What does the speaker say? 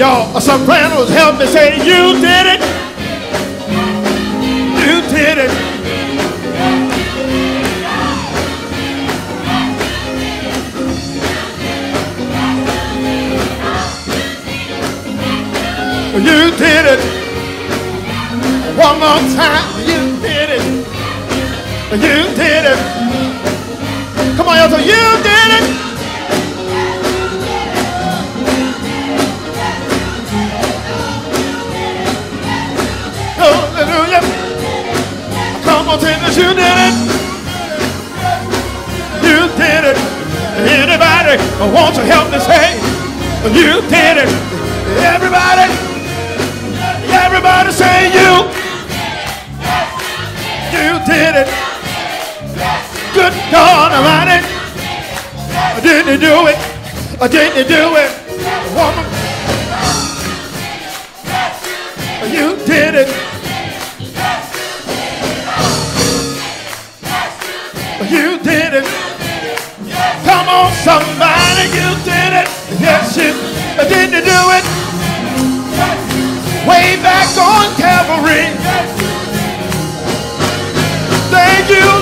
Y'all, sopranos, help me say, you did it. You did it. You did it. One more time, you did it. You did it. Come on, y'all, so you did it. Hallelujah. Come on, tennis, you did it. You did it. Anybody wants to help me say, you did it. Everybody, everybody say you. You did it. Good God Almighty. Did you do it? Did you do it? Woman. You did it. You did it. Come on, somebody, you did it. Yes, you did you do it. Way back on Calvary. Thank you.